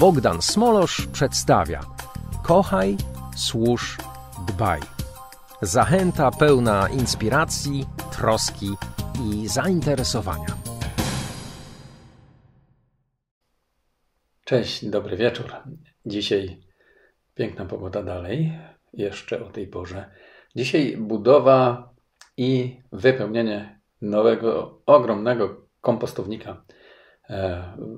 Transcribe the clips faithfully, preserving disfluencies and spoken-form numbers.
Bogdan Smolosz przedstawia Kochaj, Służ, Dbaj. Zachęta pełna inspiracji, troski i zainteresowania. Cześć, dobry wieczór. Dzisiaj piękna pogoda dalej, jeszcze o tej porze. Dzisiaj budowa i wypełnienie nowego, ogromnego kompostownika.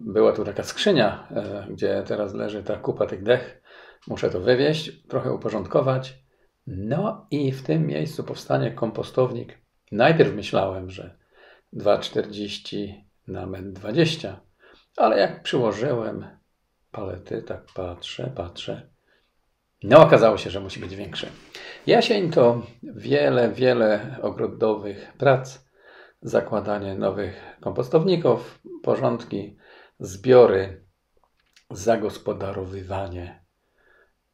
Była tu taka skrzynia, gdzie teraz leży ta kupa tych dech. Muszę to wywieźć, trochę uporządkować. No i w tym miejscu powstanie kompostownik. Najpierw myślałem, że dwa czterdzieści na metr dwadzieścia, ale jak przyłożyłem palety, tak patrzę, patrzę. No okazało się, że musi być większy. Jesień to wiele, wiele ogrodowych prac, zakładanie nowych kompostowników, porządki, zbiory, zagospodarowywanie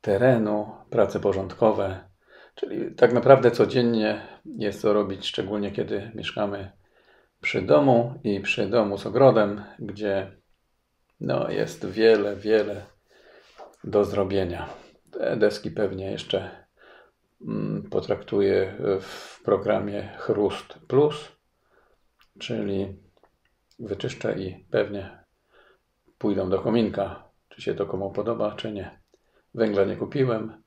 terenu, prace porządkowe, czyli tak naprawdę codziennie jest to robić, szczególnie kiedy mieszkamy przy domu i przy domu z ogrodem, gdzie no, jest wiele, wiele do zrobienia. Te deski pewnie jeszcze potraktuję w programie Chrust Plus, czyli wyczyszczę i pewnie pójdą do kominka, czy się to komu podoba, czy nie. Węgla nie kupiłem,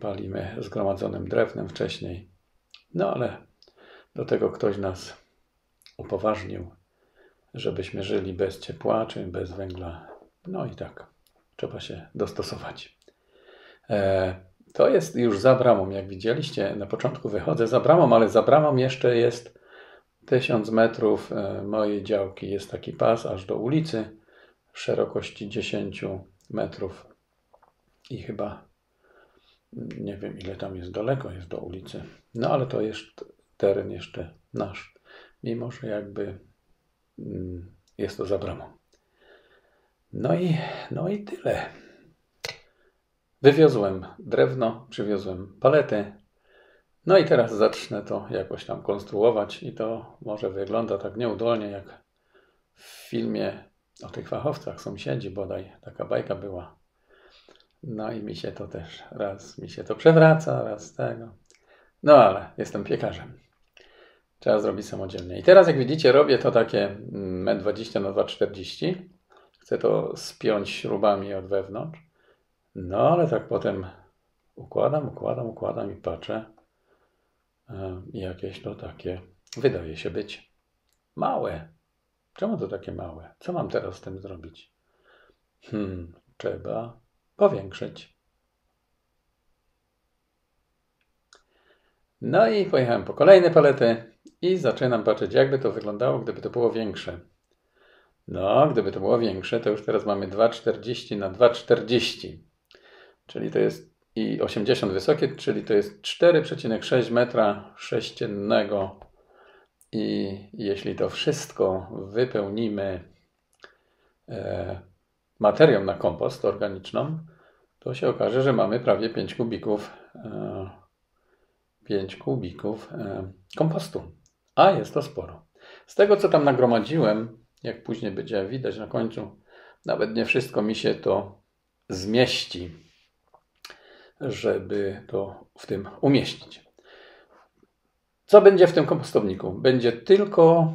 palimy zgromadzonym drewnem wcześniej, no ale do tego ktoś nas upoważnił, żebyśmy żyli bez ciepła czy bez węgla, no i tak trzeba się dostosować. To jest już za bramą, jak widzieliście, na początku wychodzę za bramą, ale za bramą jeszcze jest tysiąc metrów mojej działki, jest taki pas aż do ulicy, szerokości dziesięć metrów. I chyba, nie wiem ile tam jest daleko, jest do ulicy. No ale to jest teren jeszcze nasz, mimo że jakby jest to za bramą. No i, no i tyle. Wywiozłem drewno, przywiozłem palety. No i teraz zacznę to jakoś tam konstruować i to może wygląda tak nieudolnie jak w filmie o tych fachowcach, sąsiedzi bodaj, taka bajka była. No i mi się to też, raz mi się to przewraca, raz tego. No ale jestem piekarzem. Trzeba zrobić samodzielnie. I teraz jak widzicie robię to takie metr dwadzieścia na dwa czterdzieści. Chcę to spiąć śrubami od wewnątrz. No ale tak potem układam, układam, układam i patrzę. Jakieś to takie, wydaje się być małe. Czemu to takie małe? Co mam teraz z tym zrobić? Hmm, trzeba powiększyć. No i pojechałem po kolejne palety i zaczynam patrzeć, jakby to wyglądało, gdyby to było większe. No, gdyby to było większe, to już teraz mamy dwa czterdzieści na dwa czterdzieści. Czyli to jest i osiemdziesiąt wysokie, czyli to jest cztery przecinek sześć metra sześciennego. I jeśli to wszystko wypełnimy e, materią na kompost organiczną, to się okaże, że mamy prawie pięć kubików kompostu, a jest to sporo. Z tego, co tam nagromadziłem, jak później będzie widać na końcu, nawet nie wszystko mi się to zmieści, żeby to w tym umieścić. Co będzie w tym kompostowniku? Będzie tylko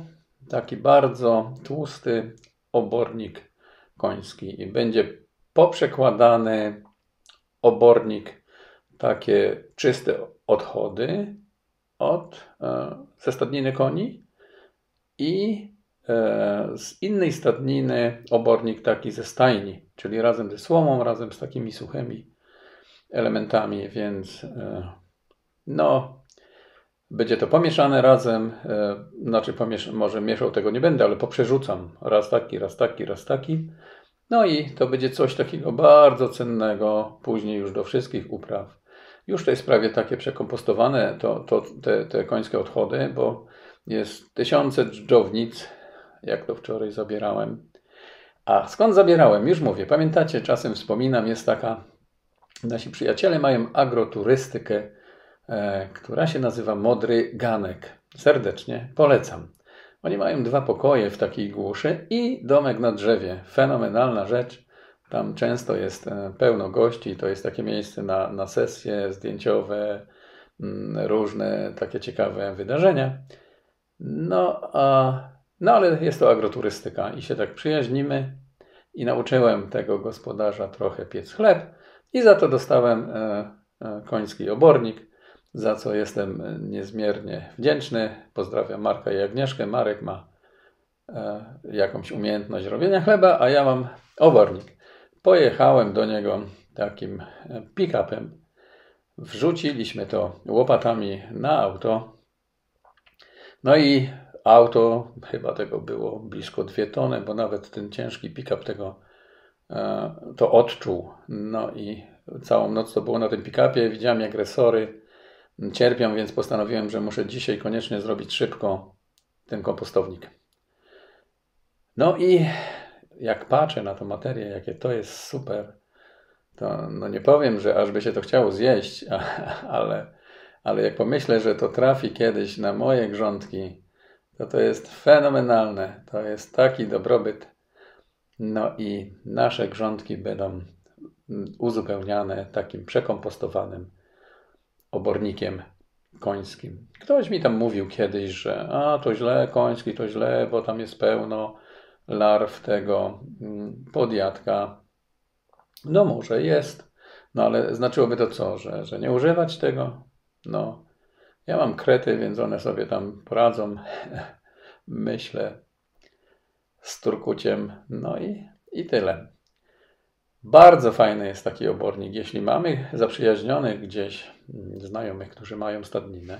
taki bardzo tłusty obornik koński i będzie poprzekładany obornik, takie czyste odchody od, e, ze stadniny koni i e, z innej stadniny obornik taki ze stajni, czyli razem ze słomą, razem z takimi suchymi elementami, więc e, no będzie to pomieszane razem, e, znaczy pomiesz- może mieszał tego nie będę, ale poprzerzucam raz taki, raz taki, raz taki. No i to będzie coś takiego bardzo cennego, później już do wszystkich upraw. Już to jest prawie takie przekompostowane, to, to, te, te końskie odchody, bo jest tysiące dżdżownic, jak to wczoraj zabierałem. A skąd zabierałem? Już mówię, pamiętacie, czasem wspominam, jest taka, nasi przyjaciele mają agroturystykę, e, która się nazywa Modry Ganek. Serdecznie polecam. Oni mają dwa pokoje w takiej głuszy i domek na drzewie. Fenomenalna rzecz. Tam często jest pełno gości, to jest takie miejsce na, na sesje zdjęciowe, różne takie ciekawe wydarzenia. No, a, no ale jest to agroturystyka i się tak przyjaźnimy i nauczyłem tego gospodarza trochę piec chleb i za to dostałem koński obornik, za co jestem niezmiernie wdzięczny. Pozdrawiam Marka i Agnieszkę. Marek ma jakąś umiejętność robienia chleba, a ja mam obornik. Pojechałem do niego takim pick-upem. Wrzuciliśmy to łopatami na auto. No i auto, chyba tego było blisko dwie tony, bo nawet ten ciężki pick-up tego to odczuł. No i całą noc to było na tym pick-upie. Widziałem, jak resory cierpią, więc postanowiłem, że muszę dzisiaj koniecznie zrobić szybko ten kompostownik. No i jak patrzę na tą materię, jakie to jest super, to no nie powiem, że aż by się to chciało zjeść, ale, ale jak pomyślę, że to trafi kiedyś na moje grządki, to to jest fenomenalne. To jest taki dobrobyt. No i nasze grządki będą uzupełniane takim przekompostowanym obornikiem końskim. Ktoś mi tam mówił kiedyś, że a to źle, koński to źle, bo tam jest pełno larw tego podjadka. No może jest, no ale znaczyłoby to co, że, że nie używać tego? No, ja mam krety, więc one sobie tam poradzą, myślę, z turkuciem, no i, i tyle. Bardzo fajny jest taki obornik. Jeśli mamy zaprzyjaźnionych gdzieś znajomych, którzy mają stadninę,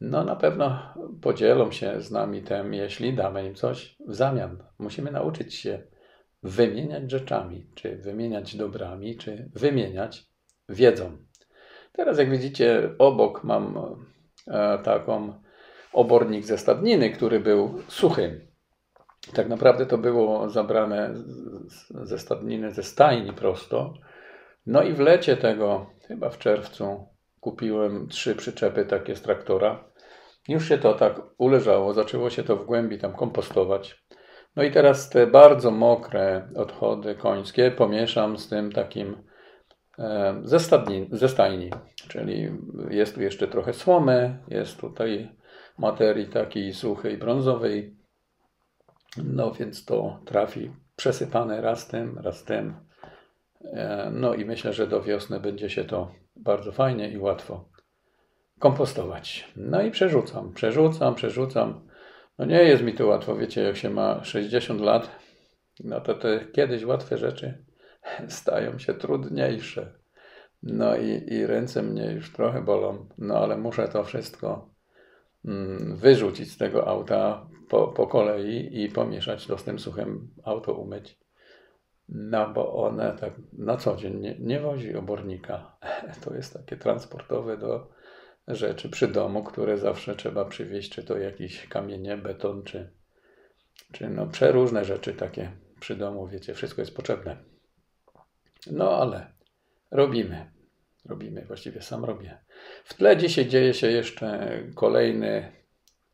no na pewno podzielą się z nami tym, jeśli damy im coś w zamian. Musimy nauczyć się wymieniać rzeczami, czy wymieniać dobrami, czy wymieniać wiedzą. Teraz jak widzicie, obok mam taką obornik ze stadniny, który był suchy. Tak naprawdę to było zabrane ze stadniny, ze stajni prosto. No i w lecie tego, chyba w czerwcu, kupiłem trzy przyczepy takie z traktora. Już się to tak uleżało, zaczęło się to w głębi tam kompostować. No i teraz te bardzo mokre odchody końskie pomieszam z tym takim ze, stadnin, ze stajni. Czyli jest tu jeszcze trochę słomy, jest tutaj materii takiej suchej, brązowej. No więc to trafi przesypane raz tym, raz tym. No i myślę, że do wiosny będzie się to bardzo fajnie i łatwo kompostować. No i przerzucam, przerzucam, przerzucam. No nie jest mi to łatwo, wiecie, jak się ma sześćdziesiąt lat, no to te kiedyś łatwe rzeczy stają się trudniejsze. No i, i ręce mnie już trochę bolą, no ale muszę to wszystko wyrzucić z tego auta po, po kolei i pomieszać to z tym suchym, auto umyć. No bo one tak na co dzień nie, nie wozi obornika. To jest takie transportowe do rzeczy przy domu, które zawsze trzeba przywieźć, czy to jakieś kamienie, beton, czy, czy no przeróżne rzeczy takie przy domu, wiecie, wszystko jest potrzebne. No ale robimy, robimy, właściwie sam robię. W tle dzisiaj dzieje się jeszcze kolejny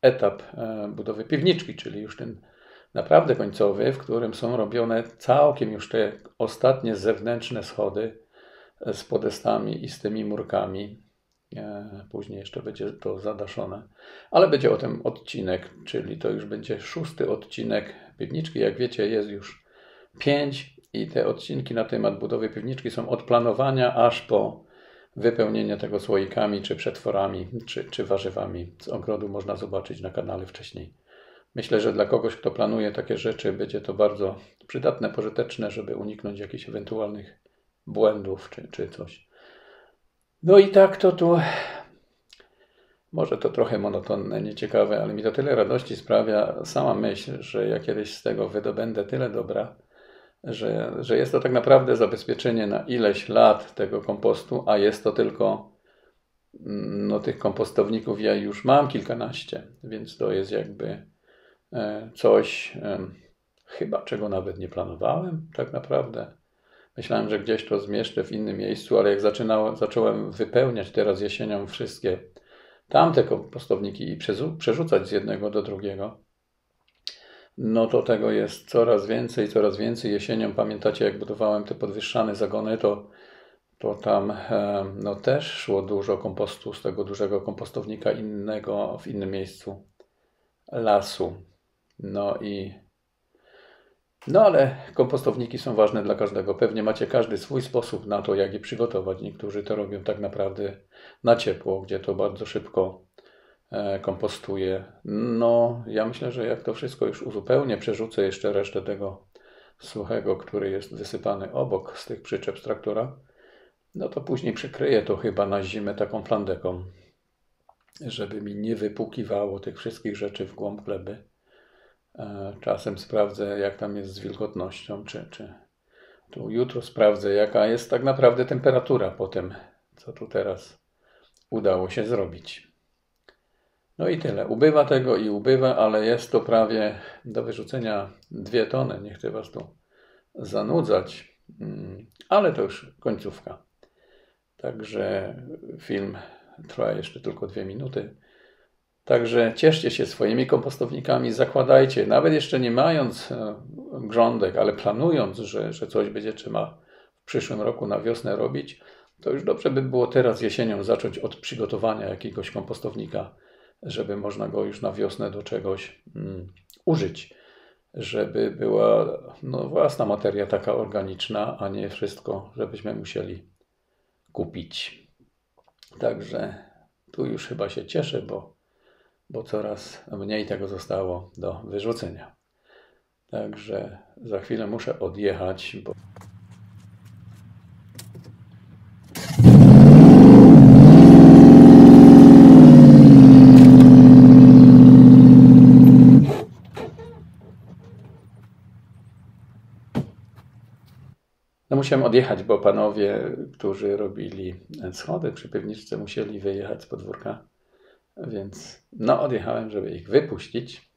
etap budowy piwniczki, czyli już ten naprawdę końcowy, w którym są robione całkiem już te ostatnie zewnętrzne schody z podestami i z tymi murkami. Później jeszcze będzie to zadaszone, ale będzie o tym odcinek, czyli to już będzie szósty odcinek piwniczki. Jak wiecie, jest już pięć i te odcinki na temat budowy piwniczki są od planowania aż po wypełnienie tego słoikami, czy przetworami, czy, czy warzywami z ogrodu. Można zobaczyć na kanale wcześniej. Myślę, że dla kogoś, kto planuje takie rzeczy, będzie to bardzo przydatne, pożyteczne, żeby uniknąć jakichś ewentualnych błędów czy, czy coś. No i tak to tu, może to trochę monotonne, nieciekawe, ale mi to tyle radości sprawia sama myśl, że ja kiedyś z tego wydobędę tyle dobra, że, że jest to tak naprawdę zabezpieczenie na ileś lat tego kompostu, a jest to tylko... No tych kompostowników ja już mam kilkanaście, więc to jest jakby coś chyba, czego nawet nie planowałem tak naprawdę. Myślałem, że gdzieś to zmieszczę w innym miejscu, ale jak zaczynałem, zacząłem wypełniać teraz jesienią wszystkie tamte kompostowniki i przerzucać z jednego do drugiego, no to tego jest coraz więcej, coraz więcej. Jesienią, pamiętacie, jak budowałem te podwyższane zagony, to, to tam no, też szło dużo kompostu z tego dużego kompostownika innego, w innym miejscu lasu. No i... No ale kompostowniki są ważne dla każdego. Pewnie macie każdy swój sposób na to, jak je przygotować. Niektórzy to robią tak naprawdę na ciepło, gdzie to bardzo szybko kompostuje. No, ja myślę, że jak to wszystko już uzupełnię, przerzucę jeszcze resztę tego suchego, który jest wysypany obok z tych przyczep z traktora, no to później przykryję to chyba na zimę taką flandeką, żeby mi nie wypłukiwało tych wszystkich rzeczy w głąb gleby. Czasem sprawdzę, jak tam jest z wilgotnością, czy, czy tu jutro sprawdzę, jaka jest tak naprawdę temperatura po tym, co tu teraz udało się zrobić. No i tyle. Ubywa tego i ubywa, ale jest to prawie do wyrzucenia dwie tony. Nie chcę was tu zanudzać, ale to już końcówka. Także film trwa jeszcze tylko dwie minuty. Także cieszcie się swoimi kompostownikami, zakładajcie, nawet jeszcze nie mając grządek, ale planując, że, że coś będzie trzeba w przyszłym roku na wiosnę robić, to już dobrze by było teraz jesienią zacząć od przygotowania jakiegoś kompostownika, żeby można go już na wiosnę do czegoś mm, użyć, żeby była no, własna materia taka organiczna, a nie wszystko, żebyśmy musieli kupić. Także tu już chyba się cieszę, bo bo coraz mniej tego zostało do wyrzucenia. Także za chwilę muszę odjechać, bo... No musiałem odjechać, bo panowie, którzy robili schody przy piwniczce, musieli wyjechać z podwórka. Więc no odjechałem, żeby ich wypuścić.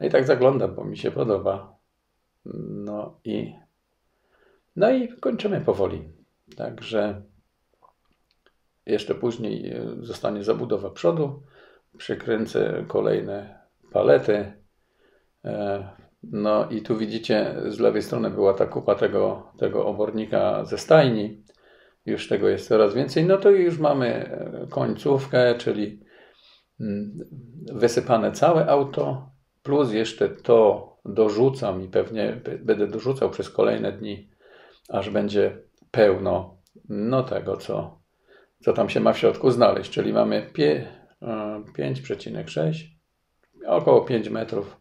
No i tak zaglądam, bo mi się podoba. No i no i kończymy powoli. Także jeszcze później zostanie zabudowa przodu. Przykręcę kolejne palety. No i tu widzicie, z lewej strony była ta kupa tego, tego obornika ze stajni. Już tego jest coraz więcej, no to już mamy końcówkę, czyli wysypane całe auto, plus jeszcze to dorzucam i pewnie będę dorzucał przez kolejne dni, aż będzie pełno no tego, co, co tam się ma w środku znaleźć, czyli mamy pięć przecinek sześć, około pięć metrów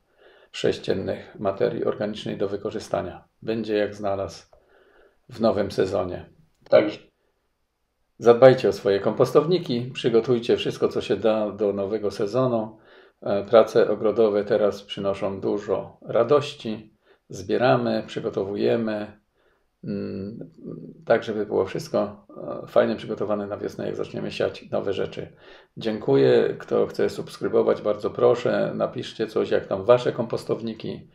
sześciennych materii organicznej do wykorzystania. Będzie jak znalazł w nowym sezonie. Także zadbajcie o swoje kompostowniki, przygotujcie wszystko, co się da do nowego sezonu. Prace ogrodowe teraz przynoszą dużo radości. Zbieramy, przygotowujemy, tak żeby było wszystko fajnie przygotowane na wiosnę, jak zaczniemy siać nowe rzeczy. Dziękuję. Kto chce subskrybować, bardzo proszę, napiszcie coś, jak tam wasze kompostowniki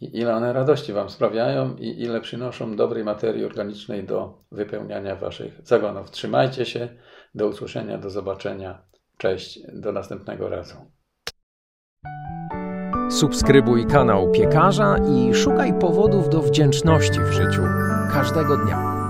i ile one radości wam sprawiają i ile przynoszą dobrej materii organicznej do wypełniania waszych zagonów. Trzymajcie się, do usłyszenia, do zobaczenia. Cześć, do następnego razu. Subskrybuj kanał Piekarza i szukaj powodów do wdzięczności w życiu każdego dnia.